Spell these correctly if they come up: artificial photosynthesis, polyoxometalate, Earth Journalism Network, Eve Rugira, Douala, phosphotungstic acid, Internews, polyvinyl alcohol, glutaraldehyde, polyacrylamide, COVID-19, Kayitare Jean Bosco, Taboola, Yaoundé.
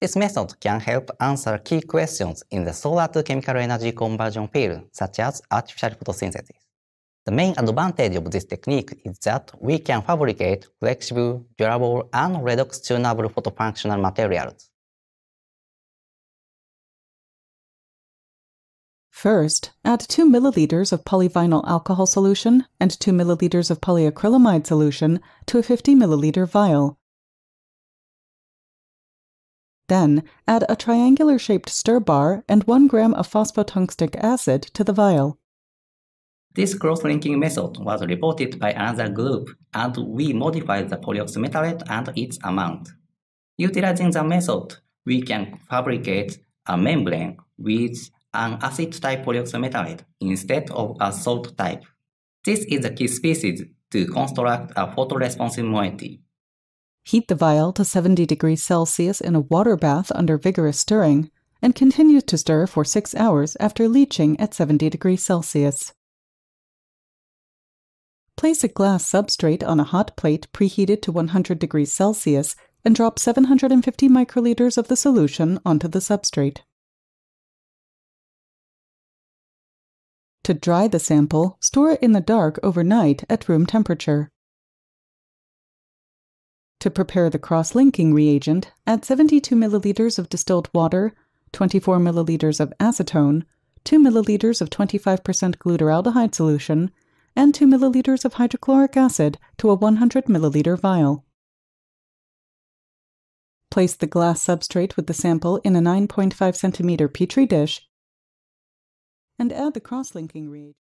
This method can help answer key questions in the solar to chemical energy conversion field, such as artificial photosynthesis. The main advantage of this technique is that we can fabricate flexible, durable, and redox-tunable photofunctional materials. First, add 2 ml of polyvinyl alcohol solution and 2 ml of polyacrylamide solution to a 50 ml vial. Then, add a triangular-shaped stir bar and 1 gram of phosphotungstic acid to the vial. This cross-linking method was reported by another group, and we modified the polyoxometalate and its amount. Utilizing the method, we can fabricate a membrane with an acid-type polyoxometalate instead of a salt type. This is the key species to construct a photoresponsive moiety. Heat the vial to 70 degrees Celsius in a water bath under vigorous stirring, and continue to stir for 6 hours after leaching at 70 degrees Celsius. Place a glass substrate on a hot plate preheated to 100 degrees Celsius and drop 750 microliters of the solution onto the substrate. To dry the sample, store it in the dark overnight at room temperature. To prepare the cross-linking reagent, add 72 ml of distilled water, 24 ml of acetone, 2 ml of 25% glutaraldehyde solution, and 2 ml of hydrochloric acid to a 100 ml vial. Place the glass substrate with the sample in a 9.5 cm Petri dish and add the cross-linking reagent.